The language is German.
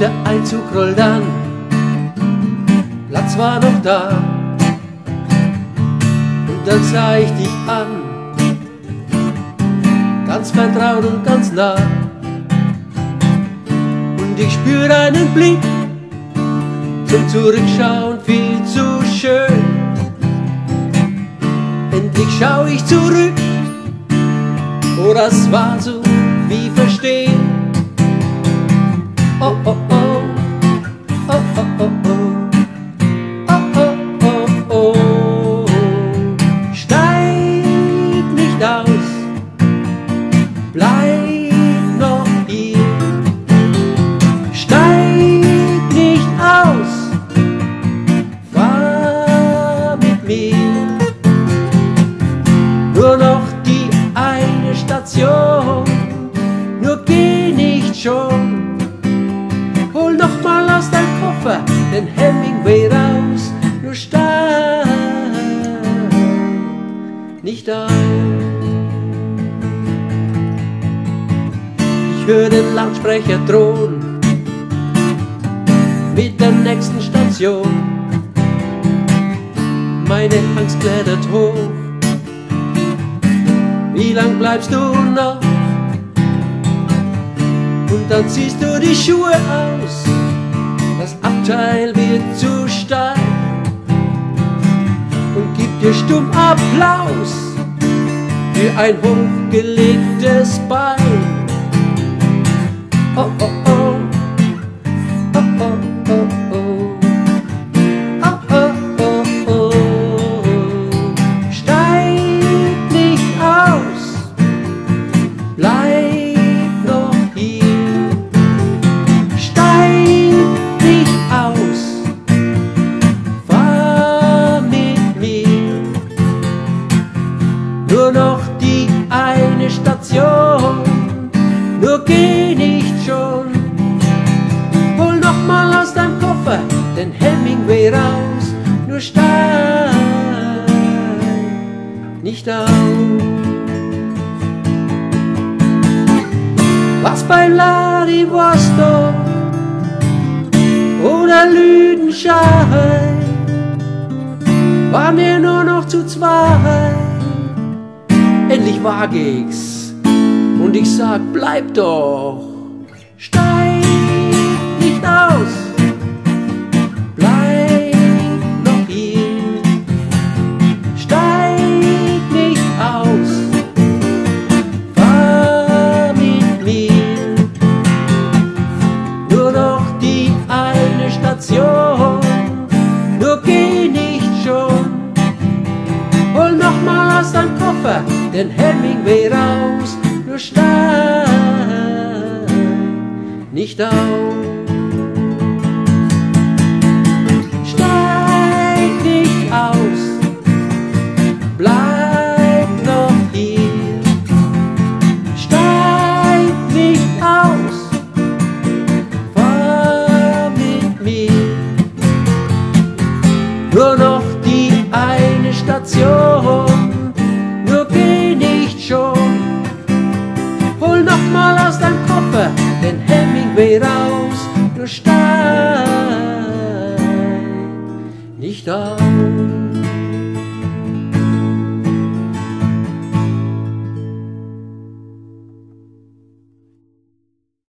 der Einzug rollt an, Platz war noch da. Und dann sah ich dich an, ganz vertraut und ganz nah. Und ich spür einen Blick zum Zurückschauen, viel zu schön. Endlich schau ich zurück, oh, das war so wie verstehen. Oh, oh, oh, oh, oh, oh, oh, oh, oh, oh, steig nicht aus, bleib noch hier, steig nicht aus, fahr mit mir, nur noch die eine Station, nur geh nicht schon. Hol noch mal aus deinem Koffer den Hemingway raus, nur steig nicht auf. Ich höre den Lautsprecher drohen mit der nächsten Station. Meine Angst klettert hoch. Wie lang bleibst du noch? Und dann ziehst du die Schuhe aus, das Abteil wird zu steil, und gib dir stumm Applaus für ein hochgelegtes Bein. Oh, oh, oh, oh, oh, oh, oh, oh, oh, oh, steig nicht aus, bleib noch die eine Station, nur geh nicht schon. Hol noch mal aus deinem Koffer den Hemingway raus, nur steig nicht auf. Was bei Wladiwostok oder Lüdenscheid, waren wir nur noch zu zweit. Endlich wag ich's und ich sag, bleib doch, steig nicht aus, bleib noch hier, steig nicht aus, fahr mit mir, nur noch die eine Station, nur geh nicht schon. Hol noch mal aus deinem Koffer den Hemingway raus, nur steig nicht auf. Steig nicht aus, bleib noch hier. Steig nicht aus, fahr mit mir. Nur noch die eine Station, nur geh nicht schon. Hol noch mal aus deinem Koffer den Hemingway raus, nur steig nicht auf.